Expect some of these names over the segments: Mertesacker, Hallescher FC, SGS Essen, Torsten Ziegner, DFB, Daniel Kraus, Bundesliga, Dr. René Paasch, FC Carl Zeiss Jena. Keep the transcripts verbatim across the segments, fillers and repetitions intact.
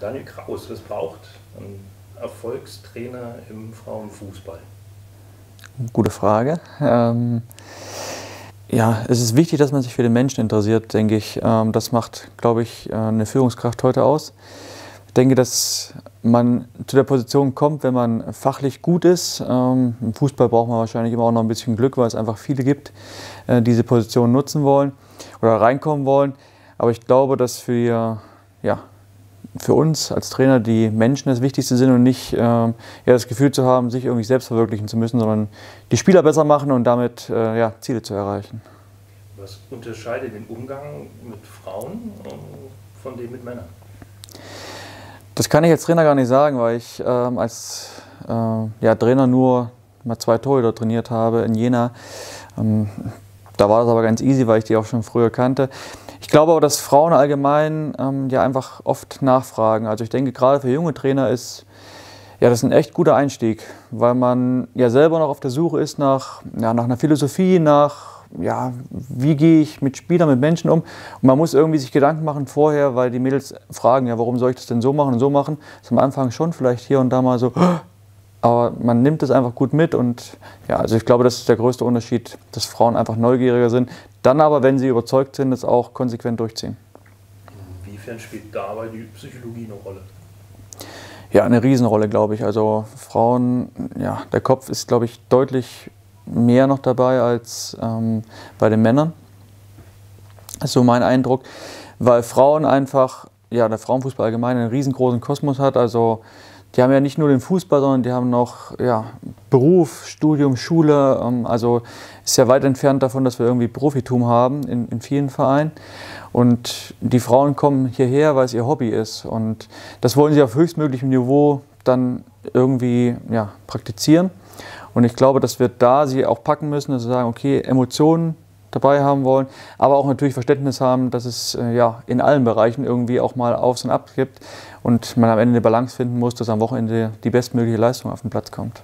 Daniel Kraus, was braucht ein Erfolgstrainer im Frauenfußball? Gute Frage. Ähm, ja, es ist wichtig, dass man sich für den Menschen interessiert, denke ich. Ähm, das macht, glaube ich, eine Führungskraft heute aus. Ich denke, dass man zu der Position kommt, wenn man fachlich gut ist. Ähm, im Fußball braucht man wahrscheinlich immer auch noch ein bisschen Glück, weil es einfach viele gibt, äh, die diese Position nutzen wollen oder reinkommen wollen. Aber ich glaube, dass für, ja, für uns als Trainer die Menschen das Wichtigste sind und nicht äh, ja, das Gefühl zu haben, sich irgendwie selbst verwirklichen zu müssen, sondern die Spieler besser machen und damit äh, ja, Ziele zu erreichen. Was unterscheidet den Umgang mit Frauen von dem mit Männern? Das kann ich als Trainer gar nicht sagen, weil ich ähm, als äh, ja, Trainer nur mal zwei Torhüter trainiert habe in Jena. Ähm, da war das aber ganz easy, weil ich die auch schon früher kannte. Ich glaube aber, dass Frauen allgemein ähm, ja einfach oft nachfragen. Also ich denke, gerade für junge Trainer ist ja, das ein echt guter Einstieg, weil man ja selber noch auf der Suche ist nach, ja, nach einer Philosophie, nach ja, wie gehe ich mit Spielern, mit Menschen um. Und man muss irgendwie sich Gedanken machen vorher, weil die Mädels fragen, ja, warum soll ich das denn so machen und so machen? Das ist am Anfang schon vielleicht hier und da mal so, aber man nimmt es einfach gut mit und ja, also ich glaube, das ist der größte Unterschied, dass Frauen einfach neugieriger sind, dann aber, wenn sie überzeugt sind, das auch konsequent durchziehen. Inwiefern spielt dabei die Psychologie eine Rolle? Ja, eine Riesenrolle, glaube ich. Also Frauen, ja, der Kopf ist, glaube ich, deutlich mehr noch dabei als ähm, bei den Männern. Das ist so mein Eindruck, weil Frauen einfach, ja, der Frauenfußball allgemein einen riesengroßen Kosmos hat, also die haben ja nicht nur den Fußball, sondern die haben noch ja, Beruf, Studium, Schule. Also ist ja weit entfernt davon, dass wir irgendwie Profitum haben in, in vielen Vereinen. Und die Frauen kommen hierher, weil es ihr Hobby ist. Und das wollen sie auf höchstmöglichem Niveau dann irgendwie ja, praktizieren. Und ich glaube, dass wir da sie auch packen müssen, dass wir sagen, okay, Emotionen dabei haben wollen, aber auch natürlich Verständnis haben, dass es äh, ja, in allen Bereichen irgendwie auch mal Aufs und Abs gibt und man am Ende eine Balance finden muss, dass am Wochenende die bestmögliche Leistung auf den Platz kommt.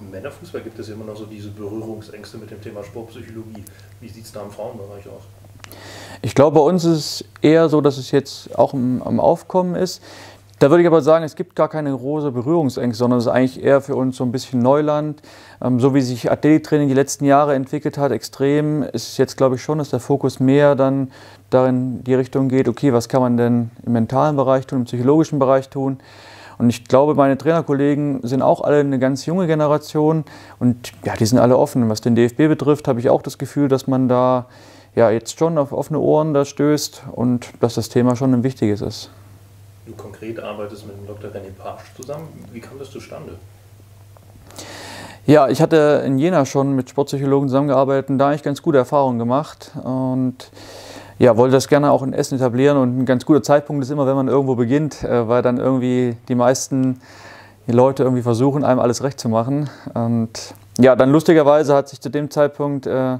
Im Männerfußball gibt es immer noch so diese Berührungsängste mit dem Thema Sportpsychologie. Wie sieht es da im Frauenbereich aus? Ich glaube, bei uns ist es eher so, dass es jetzt auch im, im Aufkommen ist. Da würde ich aber sagen, es gibt gar keine große Berührungsängste, sondern es ist eigentlich eher für uns so ein bisschen Neuland. So wie sich Athletiktraining die letzten Jahre entwickelt hat, extrem, ist jetzt glaube ich schon, dass der Fokus mehr dann darin die Richtung geht, okay, was kann man denn im mentalen Bereich tun, im psychologischen Bereich tun. Und ich glaube, meine Trainerkollegen sind auch alle eine ganz junge Generation und ja, die sind alle offen. Was den D F B betrifft, habe ich auch das Gefühl, dass man da ja, jetzt schon auf offene Ohren da stößt und dass das Thema schon ein wichtiges ist. Du konkret arbeitest mit dem Doktor René Paasch zusammen. Wie kam das zustande? Ja, ich hatte in Jena schon mit Sportpsychologen zusammengearbeitet und da eigentlich ganz gute Erfahrungen gemacht. Und ja, wollte das gerne auch in Essen etablieren. Und ein ganz guter Zeitpunkt ist immer, wenn man irgendwo beginnt, weil dann irgendwie die meisten Leute irgendwie versuchen, einem alles recht zu machen. Und ja, dann lustigerweise hat sich zu dem Zeitpunkt äh,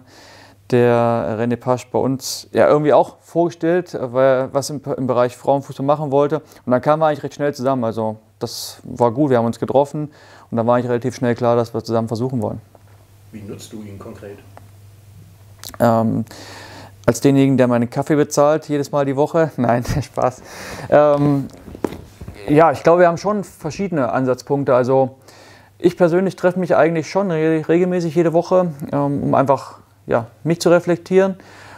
der René Paasch bei uns ja irgendwie auch vorgestellt, weil was im, im Bereich Frauenfußball machen wollte. Und dann kamen wir eigentlich recht schnell zusammen. Also das war gut, wir haben uns getroffen und dann war eigentlich relativ schnell klar, dass wir zusammen versuchen wollen. Wie nutzt du ihn konkret? Ähm, als denjenigen, der meinen Kaffee bezahlt, jedes Mal die Woche. Nein, Spaß. Ähm, ja, ich glaube, wir haben schon verschiedene Ansatzpunkte. Also ich persönlich treffe mich eigentlich schon re- regelmäßig jede Woche, ähm, um einfach ja, mich zu reflektieren,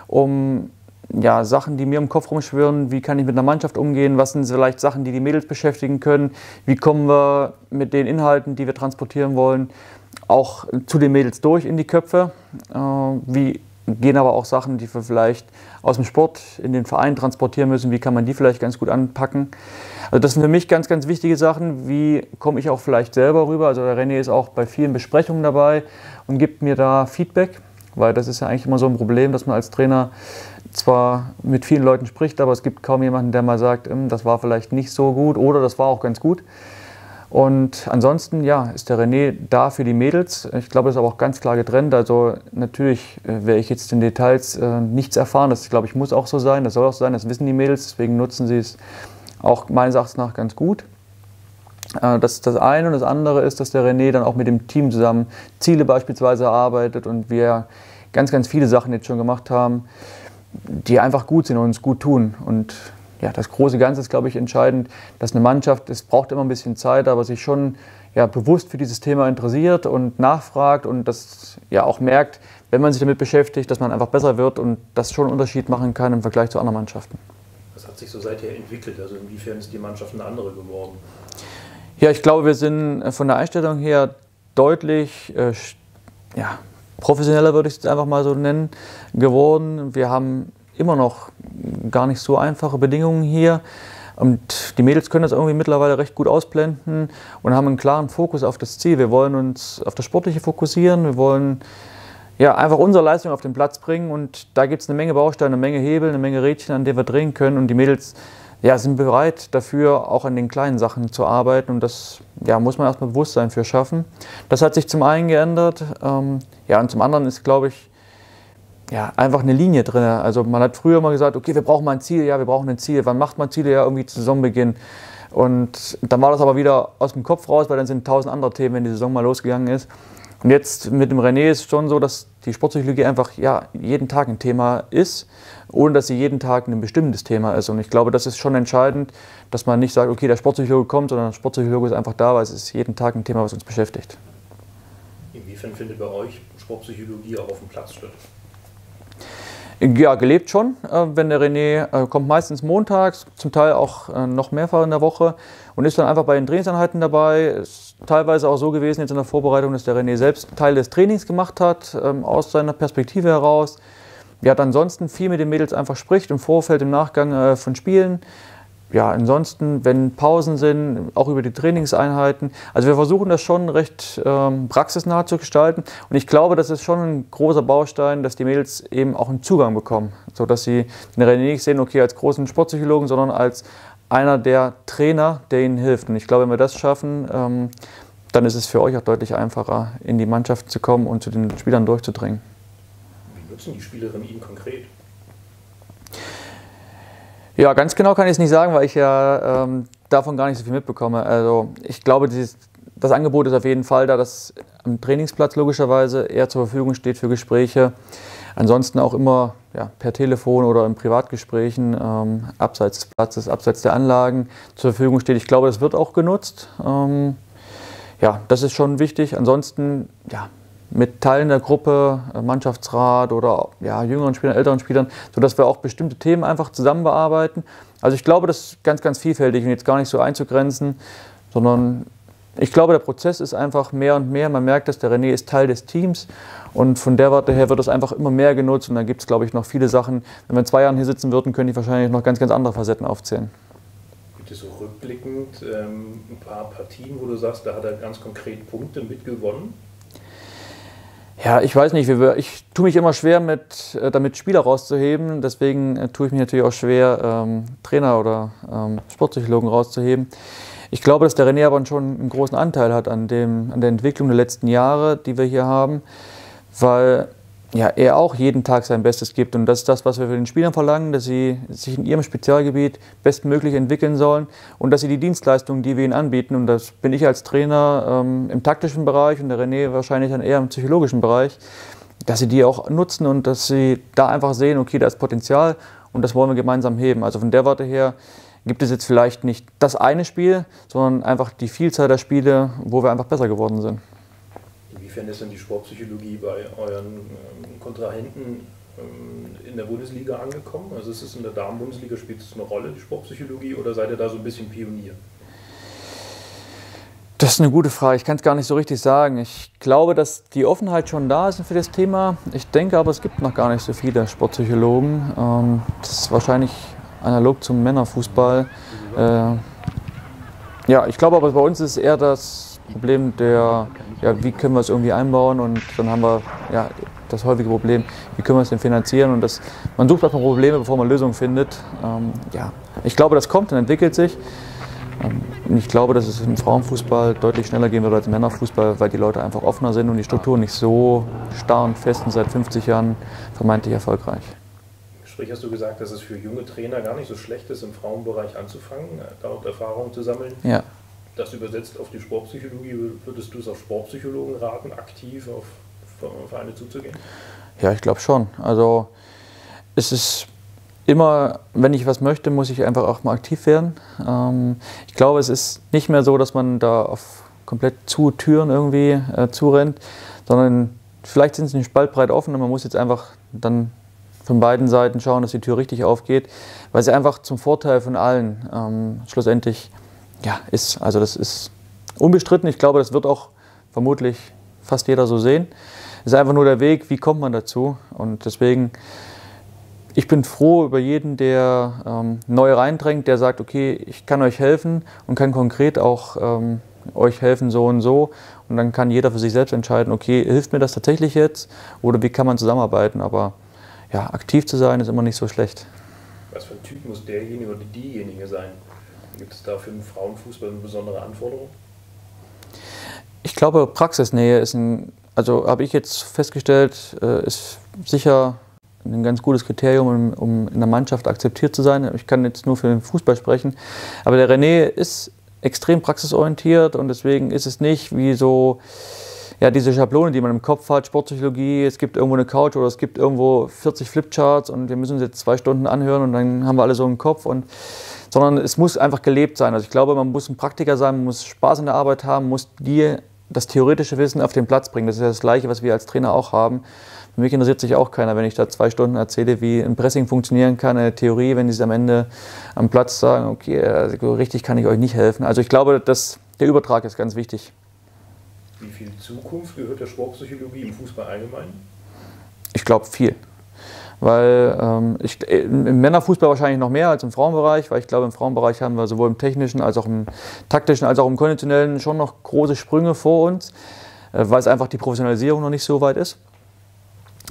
um ja, Sachen, die mir im Kopf rumschwirren, wie kann ich mit einer Mannschaft umgehen, was sind vielleicht Sachen, die die Mädels beschäftigen können, wie kommen wir mit den Inhalten, die wir transportieren wollen, auch zu den Mädels durch in die Köpfe, äh, wie gehen aber auch Sachen, die wir vielleicht aus dem Sport in den Verein transportieren müssen, wie kann man die vielleicht ganz gut anpacken. Also das sind für mich ganz, ganz wichtige Sachen, wie komme ich auch vielleicht selber rüber, also der René ist auch bei vielen Besprechungen dabei und gibt mir da Feedback. Weil das ist ja eigentlich immer so ein Problem, dass man als Trainer zwar mit vielen Leuten spricht, aber es gibt kaum jemanden, der mal sagt, das war vielleicht nicht so gut oder das war auch ganz gut. Und ansonsten, ja, ist der René da für die Mädels. Ich glaube, das ist aber auch ganz klar getrennt. Also natürlich werde ich jetzt in Details äh, nichts erfahren. Das, glaube ich, muss auch so sein, das soll auch so sein, das wissen die Mädels. Deswegen nutzen sie es auch meines Erachtens nach ganz gut. Das ist das eine und das andere ist, dass der René dann auch mit dem Team zusammen Ziele beispielsweise erarbeitet und wir ganz, ganz viele Sachen jetzt schon gemacht haben, die einfach gut sind und uns gut tun. Und ja, das große Ganze ist, glaube ich, entscheidend, dass eine Mannschaft, es braucht immer ein bisschen Zeit, aber sich schon ja, bewusst für dieses Thema interessiert und nachfragt und das ja auch merkt, wenn man sich damit beschäftigt, dass man einfach besser wird und das schon einen Unterschied machen kann im Vergleich zu anderen Mannschaften. Was hat sich so seither entwickelt? Also inwiefern ist die Mannschaft eine andere geworden? Ja, ich glaube, wir sind von der Einstellung her deutlich äh, ja, professioneller, würde ich es einfach mal so nennen, geworden. Wir haben immer noch gar nicht so einfache Bedingungen hier. Und die Mädels können das irgendwie mittlerweile recht gut ausblenden und haben einen klaren Fokus auf das Ziel. Wir wollen uns auf das Sportliche fokussieren, wir wollen ja, einfach unsere Leistung auf den Platz bringen und da gibt es eine Menge Bausteine, eine Menge Hebel, eine Menge Rädchen, an denen wir drehen können und die Mädels ja, sind bereit dafür, auch an den kleinen Sachen zu arbeiten und das ja, muss man erstmal Bewusstsein für schaffen. Das hat sich zum einen geändert ähm, ja, und zum anderen ist, glaube ich, ja, einfach eine Linie drin. Also man hat früher mal gesagt, okay, wir brauchen mal ein Ziel, ja, wir brauchen ein Ziel. Wann macht man Ziele? Ja, irgendwie zu Saisonbeginn. Und dann war das aber wieder aus dem Kopf raus, weil dann sind tausend andere Themen, wenn die Saison mal losgegangen ist. Und jetzt mit dem René ist es schon so, dass die Sportpsychologie einfach ja, jeden Tag ein Thema ist, ohne dass sie jeden Tag ein bestimmtes Thema ist. Und ich glaube, das ist schon entscheidend, dass man nicht sagt, okay, der Sportpsychologe kommt, sondern der Sportpsychologe ist einfach da, weil es ist jeden Tag ein Thema, was uns beschäftigt. Inwiefern findet bei euch Sportpsychologie auch auf dem Platz statt? Ja, gelebt schon, wenn der René kommt, meistens montags, zum Teil auch noch mehrfach in der Woche und ist dann einfach bei den Trainingseinheiten dabei. Ist teilweise auch so gewesen jetzt in der Vorbereitung, dass der René selbst einen Teil des Trainings gemacht hat, aus seiner Perspektive heraus. Ja, hat ansonsten viel mit den Mädels einfach spricht, im Vorfeld, im Nachgang von Spielen. Ja, ansonsten, wenn Pausen sind, auch über die Trainingseinheiten. Also wir versuchen das schon recht ähm, praxisnah zu gestalten. Und ich glaube, das ist schon ein großer Baustein, dass die Mädels eben auch einen Zugang bekommen. Sodass sie den René nicht sehen, okay, als großen Sportpsychologen, sondern als einer der Trainer, der ihnen hilft. Und ich glaube, wenn wir das schaffen, ähm, dann ist es für euch auch deutlich einfacher, in die Mannschaft zu kommen und zu den Spielern durchzudringen. Wie nutzen die Spielerinnen ihn konkret? Ja, ganz genau kann ich es nicht sagen, weil ich ja ähm, davon gar nicht so viel mitbekomme. Also ich glaube, dieses, das Angebot ist auf jeden Fall da, dass am Trainingsplatz logischerweise eher zur Verfügung steht für Gespräche. Ansonsten auch immer ja, per Telefon oder in Privatgesprächen ähm, abseits des Platzes, abseits der Anlagen zur Verfügung steht. Ich glaube, das wird auch genutzt. Ähm, ja, das ist schon wichtig. Ansonsten, ja, mit Teilen der Gruppe, Mannschaftsrat oder ja, jüngeren Spielern, älteren Spielern, sodass wir auch bestimmte Themen einfach zusammen bearbeiten. Also ich glaube, das ist ganz, ganz vielfältig und jetzt gar nicht so einzugrenzen, sondern ich glaube, der Prozess ist einfach mehr und mehr. Man merkt, dass der René ist Teil des Teams und von der Warte her wird das einfach immer mehr genutzt und dann gibt es, glaube ich, noch viele Sachen. Wenn wir in zwei Jahren hier sitzen würden, könnte ich wahrscheinlich noch ganz, ganz andere Facetten aufzählen. So rückblickend ähm, ein paar Partien, wo du sagst, da hat er ganz konkret Punkte mitgewonnen? Ja, ich weiß nicht, ich tue mich immer schwer, mit, damit Spieler rauszuheben. Deswegen tue ich mich natürlich auch schwer, ähm, Trainer oder ähm, Sportpsychologen rauszuheben. Ich glaube, dass der René aber schon einen großen Anteil hat an, dem, an der Entwicklung der letzten Jahre, die wir hier haben, weil ja, er auch jeden Tag sein Bestes gibt. Und das ist das, was wir für den Spielern verlangen, dass sie sich in ihrem Spezialgebiet bestmöglich entwickeln sollen und dass sie die Dienstleistungen, die wir ihnen anbieten, und das bin ich als Trainer ähm, im taktischen Bereich und der René wahrscheinlich dann eher im psychologischen Bereich, dass sie die auch nutzen und dass sie da einfach sehen, okay, da ist Potenzial und das wollen wir gemeinsam heben. Also von der Warte her gibt es jetzt vielleicht nicht das eine Spiel, sondern einfach die Vielzahl der Spiele, wo wir einfach besser geworden sind. Inwiefern ist denn die Sportpsychologie bei euren ähm, Kontrahenten ähm, in der Bundesliga angekommen? Also ist es in der Damen-Bundesliga, spielt es eine Rolle, die Sportpsychologie, oder seid ihr da so ein bisschen Pionier? Das ist eine gute Frage. Ich kann es gar nicht so richtig sagen. Ich glaube, dass die Offenheit schon da ist für das Thema. Ich denke aber, es gibt noch gar nicht so viele Sportpsychologen. Ähm, das ist wahrscheinlich analog zum Männerfußball. Äh, ja, ich glaube aber, bei uns ist eher das Problem der, ja, wie können wir es irgendwie einbauen, und dann haben wir ja, das häufige Problem, wie können wir es denn finanzieren, und das, man sucht erstmal Probleme, bevor man Lösungen findet. Ähm, ja. Ich glaube, das kommt und entwickelt sich. Ähm, und ich glaube, dass es im Frauenfußball deutlich schneller gehen wird als im Männerfußball, weil die Leute einfach offener sind und die Strukturen nicht so starr und fest sind, seit fünfzig Jahren vermeintlich erfolgreich. Im Gespräch hast du gesagt, dass es für junge Trainer gar nicht so schlecht ist, im Frauenbereich anzufangen, dort Erfahrungen zu sammeln. Ja. Das übersetzt auf die Sportpsychologie, würdest du es auf Sportpsychologen raten, aktiv auf Vereine zuzugehen? Ja, ich glaube schon. Also es ist immer, wenn ich was möchte, muss ich einfach auch mal aktiv werden. Ähm, ich glaube, es ist nicht mehr so, dass man da auf komplett zu Türen irgendwie äh, zurennt, sondern vielleicht sind sie nicht spaltbreit offen und man muss jetzt einfach dann von beiden Seiten schauen, dass die Tür richtig aufgeht, weil sie einfach zum Vorteil von allen ähm, schlussendlich ja, ist. Also das ist unbestritten. Ich glaube, das wird auch vermutlich fast jeder so sehen. Es ist einfach nur der Weg, wie kommt man dazu, und deswegen, ich bin froh über jeden, der ähm, neu reindrängt, der sagt, okay, ich kann euch helfen und kann konkret auch ähm, euch helfen so und so, und dann kann jeder für sich selbst entscheiden, okay, hilft mir das tatsächlich jetzt oder wie kann man zusammenarbeiten, aber ja, aktiv zu sein ist immer nicht so schlecht. Was für ein Typ muss derjenige oder diejenige sein? Gibt es da für den Frauenfußball eine besondere Anforderung? Ich glaube, Praxisnähe ist ein, also habe ich jetzt festgestellt, ist sicher ein ganz gutes Kriterium, um in der Mannschaft akzeptiert zu sein. Ich kann jetzt nur für den Fußball sprechen, aber der René ist extrem praxisorientiert und deswegen ist es nicht wie so, ja, diese Schablone, die man im Kopf hat, Sportpsychologie, es gibt irgendwo eine Couch oder es gibt irgendwo vierzig Flipcharts und wir müssen uns jetzt zwei Stunden anhören und dann haben wir alle so einen Kopf, und, sondern es muss einfach gelebt sein. Also ich glaube, man muss ein Praktiker sein, man muss Spaß in der Arbeit haben, muss die das theoretische Wissen auf den Platz bringen. Das ist ja das Gleiche, was wir als Trainer auch haben. Für mich interessiert sich auch keiner, wenn ich da zwei Stunden erzähle, wie ein Pressing funktionieren kann, eine Theorie, wenn die es am Ende am Platz sagen, okay, also richtig kann ich euch nicht helfen. Also ich glaube, dass der Übertrag ist ganz wichtig. Wie viel Zukunft gehört der Sportpsychologie im Fußball allgemein? Ich glaube, viel. Weil ähm, ich, im Männerfußball wahrscheinlich noch mehr als im Frauenbereich, weil ich glaube, im Frauenbereich haben wir sowohl im technischen als auch im taktischen als auch im konditionellen schon noch große Sprünge vor uns, äh, weil es einfach die Professionalisierung noch nicht so weit ist.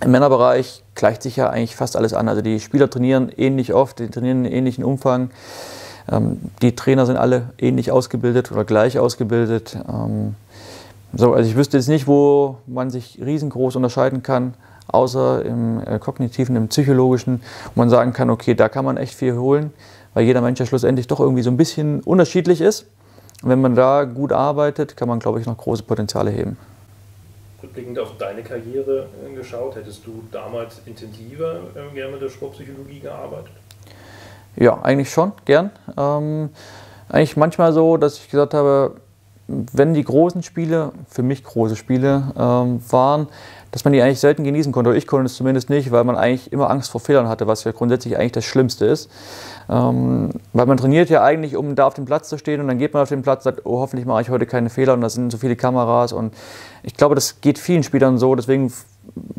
Im Männerbereich gleicht sich ja eigentlich fast alles an. Also die Spieler trainieren ähnlich oft, die trainieren in ähnlichen Umfang. Ähm, die Trainer sind alle ähnlich ausgebildet oder gleich ausgebildet. Ähm, so, also ich wüsste jetzt nicht, wo man sich riesengroß unterscheiden kann, außer im kognitiven, im psychologischen, wo man sagen kann, okay, da kann man echt viel holen, weil jeder Mensch ja schlussendlich doch irgendwie so ein bisschen unterschiedlich ist. Und wenn man da gut arbeitet, kann man, glaube ich, noch große Potenziale heben. Rückblickend auf deine Karriere geschaut, hättest du damals intensiver ähm, gerne mit der Sportpsychologie gearbeitet? Ja, eigentlich schon, gern. Ähm, eigentlich manchmal so, dass ich gesagt habe, wenn die großen Spiele, für mich große Spiele ähm, waren, dass man die eigentlich selten genießen konnte, oder ich konnte es zumindest nicht, weil man eigentlich immer Angst vor Fehlern hatte, was ja grundsätzlich eigentlich das Schlimmste ist. Ähm, weil man trainiert ja eigentlich, um da auf dem Platz zu stehen, und dann geht man auf den Platz und sagt, oh, hoffentlich mache ich heute keine Fehler und da sind so viele Kameras, und ich glaube, das geht vielen Spielern so, deswegen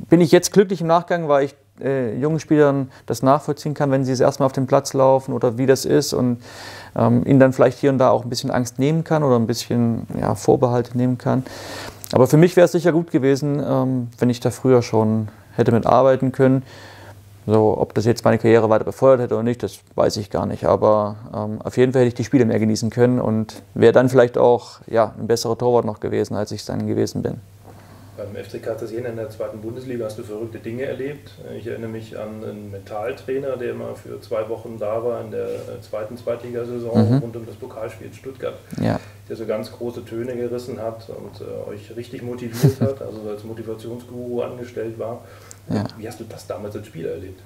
bin ich jetzt glücklich im Nachgang, weil ich äh, jungen Spielern das nachvollziehen kann, wenn sie es erstmal auf den Platz laufen oder wie das ist, und ähm, ihnen dann vielleicht hier und da auch ein bisschen Angst nehmen kann oder ein bisschen ja, Vorbehalte nehmen kann. Aber für mich wäre es sicher gut gewesen, wenn ich da früher schon hätte mitarbeiten können. So, ob das jetzt meine Karriere weiter befeuert hätte oder nicht, das weiß ich gar nicht. Aber ähm, auf jeden Fall hätte ich die Spiele mehr genießen können und wäre dann vielleicht auch ja, ein besserer Torwart noch gewesen, als ich es dann gewesen bin. Beim F C Carl Zeiss Jena in der zweiten Bundesliga hast du verrückte Dinge erlebt. Ich erinnere mich an einen Mentaltrainer, der immer für zwei Wochen da war in der zweiten Zweitligasaison mhm. rund um das Pokalspiel in Stuttgart. Ja. Der so ganz große Töne gerissen hat und äh, euch richtig motiviert hat, also als Motivationsguru angestellt war. Ja. Wie hast du das damals als Spieler erlebt?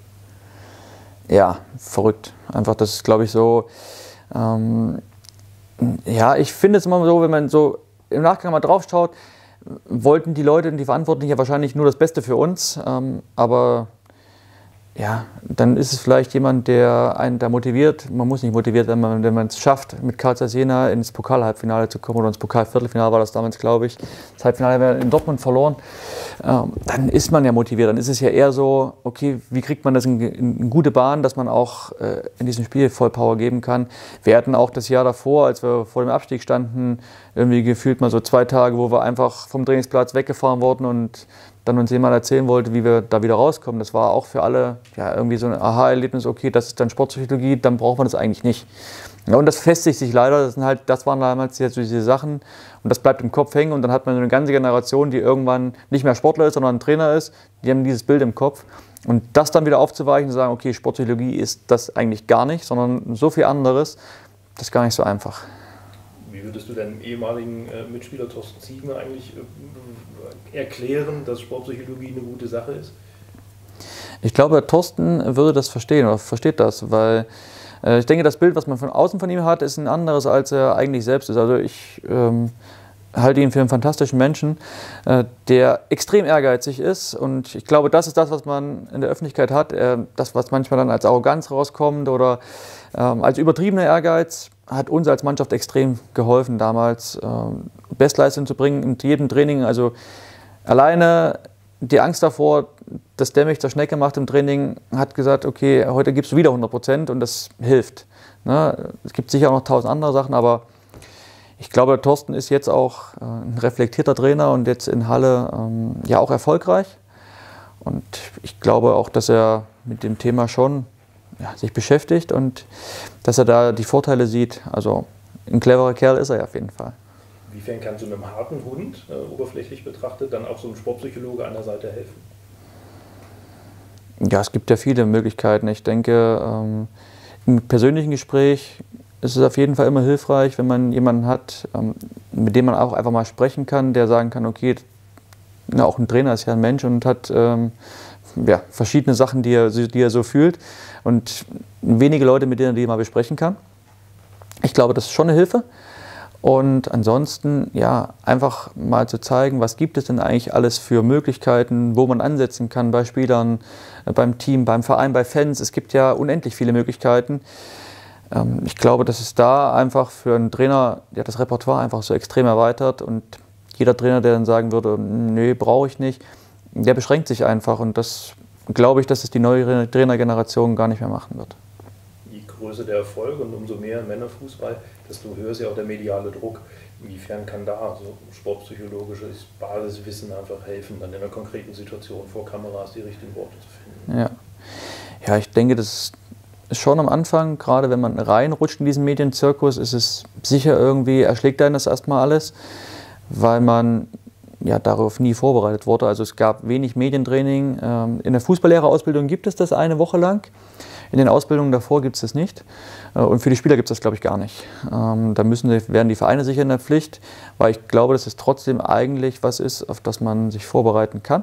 Ja, verrückt. Einfach, das ist, glaube ich, so. Ähm, ja, ich finde es immer so, wenn man so im Nachgang mal drauf schaut, wollten die Leute und die Verantwortlichen ja wahrscheinlich nur das Beste für uns. Ähm, aber ja, dann ist es vielleicht jemand, der einen da motiviert. Man muss nicht motiviert sein, wenn man es schafft, mit Carl Zeiss Jena ins Pokalhalbfinale zu kommen, oder ins Pokalviertelfinale war das damals, glaube ich. Das Halbfinale wäre in Dortmund verloren. Ähm, dann ist man ja motiviert. Dann ist es ja eher so, okay, wie kriegt man das in, in, in gute Bahn, dass man auch äh, in diesem Spiel Vollpower geben kann. Wir hatten auch das Jahr davor, als wir vor dem Abstieg standen, irgendwie gefühlt mal so zwei Tage, wo wir einfach vom Trainingsplatz weggefahren wurden und dann uns jemand erzählen wollte, wie wir da wieder rauskommen. Das war auch für alle ja, irgendwie so ein Aha-Erlebnis, okay, das ist dann Sportpsychologie, dann braucht man das eigentlich nicht. Ja, und das festigt sich leider, das, sind halt, das waren damals jetzt diese Sachen und das bleibt im Kopf hängen, und dann hat man so eine ganze Generation, die irgendwann nicht mehr Sportler ist, sondern ein Trainer ist, die haben dieses Bild im Kopf. Und das dann wieder aufzuweichen und sagen, okay, Sportpsychologie ist das eigentlich gar nicht, sondern so viel anderes, das ist gar nicht so einfach. Wie würdest du deinem ehemaligen äh, Mitspieler Torsten Ziegner eigentlich äh, erklären, dass Sportpsychologie eine gute Sache ist? Ich glaube, Torsten würde das verstehen oder versteht das, weil äh, ich denke, das Bild, was man von außen von ihm hat, ist ein anderes, als er eigentlich selbst ist. Also ich ähm, halte ihn für einen fantastischen Menschen, äh, der extrem ehrgeizig ist, und ich glaube, das ist das, was man in der Öffentlichkeit hat. Äh, das, was manchmal dann als Arroganz rauskommt oder äh, als übertriebener Ehrgeiz, hat uns als Mannschaft extrem geholfen, damals äh, Bestleistung zu bringen in jedem Training. Also alleine die Angst davor, dass der mich zur Schnecke macht im Training, hat gesagt, okay, heute gibst du wieder hundert Prozent, und das hilft. Ne? Es gibt sicher auch noch tausend andere Sachen, aber ich glaube, Torsten ist jetzt auch ein reflektierter Trainer und jetzt in Halle ähm, ja auch erfolgreich. Und ich glaube auch, dass er mit dem Thema schon ja, sich beschäftigt und dass er da die Vorteile sieht. Also ein cleverer Kerl ist er ja auf jeden Fall. Inwiefern kann so einem harten Hund, äh, oberflächlich betrachtet, dann auch so ein Sportpsychologe an der Seite helfen? Ja, es gibt ja viele Möglichkeiten. Ich denke, ähm, im persönlichen Gespräch ist es auf jeden Fall immer hilfreich, wenn man jemanden hat, ähm, mit dem man auch einfach mal sprechen kann, der sagen kann, okay, na, auch ein Trainer ist ja ein Mensch und hat ähm, ja, verschiedene Sachen, die er, die er so fühlt, und wenige Leute, mit denen er die mal besprechen kann. Ich glaube, das ist schon eine Hilfe. Und ansonsten, ja, einfach mal zu zeigen, was gibt es denn eigentlich alles für Möglichkeiten, wo man ansetzen kann bei Spielern, beim Team, beim Verein, bei Fans. Es gibt ja unendlich viele Möglichkeiten. Ich glaube, dass es da einfach für einen Trainer, der das Repertoire einfach so extrem erweitert, und jeder Trainer, der dann sagen würde, nee, brauche ich nicht, der beschränkt sich einfach, und das glaube ich, dass es die neue Trainergeneration gar nicht mehr machen wird. Größe der Erfolg und umso mehr Männerfußball, desto höher ist ja auch der mediale Druck. Inwiefern kann da so sportpsychologisches Basiswissen einfach helfen, dann in einer konkreten Situation vor Kameras die richtigen Worte zu finden? Ja, ja, ich denke, das ist schon am Anfang, gerade wenn man reinrutscht in diesen Medienzirkus, ist es sicher irgendwie, erschlägt einen das erstmal alles, weil man ja darauf nie vorbereitet wurde. Also es gab wenig Medientraining. In der Fußballlehrerausbildung gibt es das eine Woche lang. In den Ausbildungen davor gibt es das nicht, und für die Spieler gibt es das, glaube ich, gar nicht. Da müssen, werden die Vereine sicher in der Pflicht, weil ich glaube, dass es trotzdem eigentlich was ist, auf das man sich vorbereiten kann,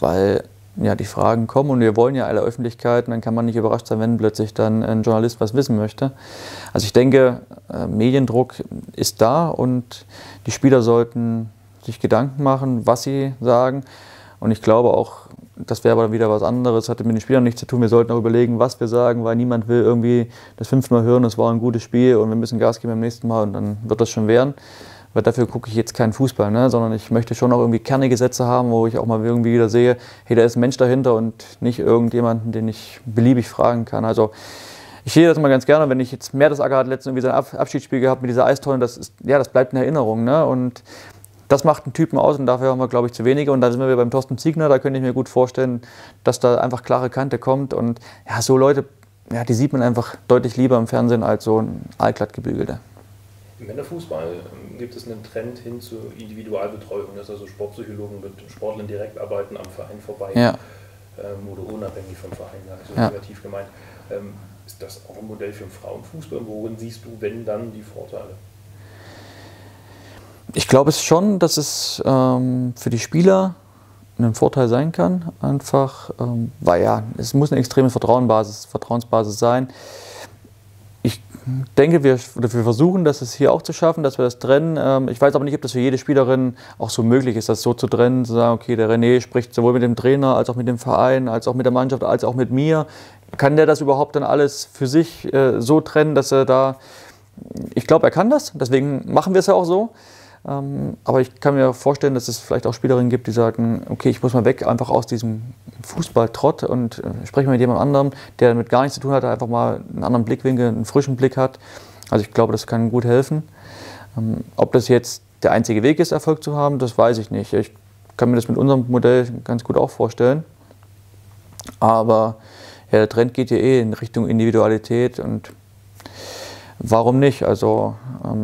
weil ja, die Fragen kommen und wir wollen ja alle Öffentlichkeit, und dann kann man nicht überrascht sein, wenn plötzlich dann ein Journalist was wissen möchte. Also ich denke, Mediendruck ist da, und die Spieler sollten sich Gedanken machen, was sie sagen, und ich glaube auch, das wäre aber wieder was anderes, hatte mit den Spielern nichts zu tun. Wir sollten auch überlegen, was wir sagen, weil niemand will irgendwie das fünfte Mal hören, es war ein gutes Spiel und wir müssen Gas geben beim nächsten Mal und dann wird das schon werden. Weil dafür gucke ich jetzt keinen Fußball, ne? Sondern ich möchte schon auch irgendwie kernige Sätze haben, wo ich auch mal irgendwie wieder sehe, hey, da ist ein Mensch dahinter und nicht irgendjemanden, den ich beliebig fragen kann. Also ich sehe das mal ganz gerne, wenn ich jetzt Mertesacker hat letztens irgendwie sein Abschiedsspiel gehabt mit dieser Eistonne, das ist, ja, das bleibt eine Erinnerung, ne? Und das macht einen Typen aus, und dafür haben wir, glaube ich, zu wenige. Und da sind wir wieder beim Torsten Ziegner, da könnte ich mir gut vorstellen, dass da einfach klare Kante kommt. Und ja, so Leute, ja, die sieht man einfach deutlich lieber im Fernsehen als so ein allglatt gebügelter. Im Männerfußball gibt es einen Trend hin zur Individualbetreuung, dass also Sportpsychologen mit Sportlern direkt arbeiten am Verein vorbei, ja, ähm, oder unabhängig vom Verein, also ja, negativ gemeint. Ähm, ist das auch ein Modell für den Frauenfußball? Worin siehst du, wenn dann, die Vorteile? Ich glaube es schon, dass es ähm, für die Spieler ein Vorteil sein kann, einfach, ähm, weil ja, es muss eine extreme Vertrauensbasis, Vertrauensbasis sein. Ich denke, wir, oder wir versuchen, das es hier auch zu schaffen, dass wir das trennen. Ähm, ich weiß aber nicht, ob das für jede Spielerin auch so möglich ist, das so zu trennen, zu sagen, okay, der René spricht sowohl mit dem Trainer, als auch mit dem Verein, als auch mit der Mannschaft, als auch mit mir. Kann der das überhaupt dann alles für sich äh, so trennen, dass er da, ich glaube, er kann das, deswegen machen wir es ja auch so. Aber ich kann mir vorstellen, dass es vielleicht auch Spielerinnen gibt, die sagen, okay, ich muss mal weg einfach aus diesem Fußballtrott und spreche mit jemand anderem, der damit gar nichts zu tun hat, einfach mal einen anderen Blickwinkel, einen frischen Blick hat. Also ich glaube, das kann gut helfen. Ob das jetzt der einzige Weg ist, Erfolg zu haben, das weiß ich nicht. Ich kann mir das mit unserem Modell ganz gut auch vorstellen. Aber ja, der Trend geht ja eh in Richtung Individualität, und warum nicht? Also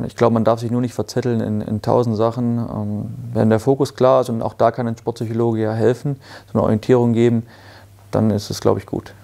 ich glaube, man darf sich nur nicht verzetteln in, in tausend Sachen. Wenn der Fokus klar ist, und auch da kann ein Sportpsychologe ja helfen, so eine Orientierung geben, dann ist es, glaube ich, gut.